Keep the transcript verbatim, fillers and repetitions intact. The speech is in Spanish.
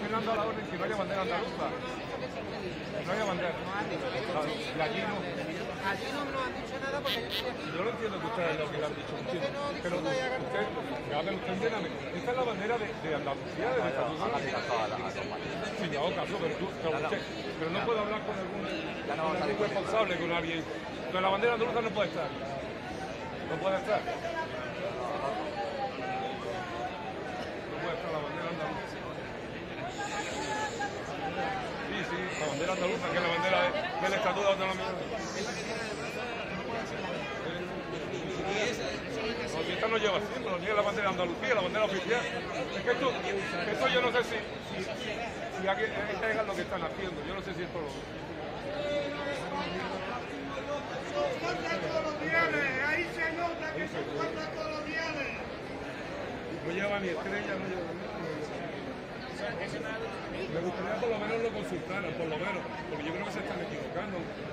Fernando a la orden si no haya bandera andaluza. No haya bandera. Y allí no. Allí no nos han dicho nada porque yo no entiendo que ustedes lo que le han dicho. Pero usted entiéndame. Esta es la bandera de Andalucía, de nuestra ciudad. Señor Carlos, pero no puedo hablar con algún responsable, con alguien. Pero la bandera andaluza no puede estar. No puede estar. No puede estar la bandera andaluza. Sí, sí, la bandera andaluza, que es la bandera del Estatuto de Autonomía. Y esta no lleva siempre, no lleva la bandera de Andalucía, la bandera oficial. Es que esto, esto yo no sé si, si, si aquí, esta es lo que están haciendo, yo no sé si esto lo... Ahí se nota que se corta coloniales. No lleva ni estrella, no lleva ni estrella. Me gustaría por lo menos lo consultaran, por lo menos, porque yo creo que se están equivocando.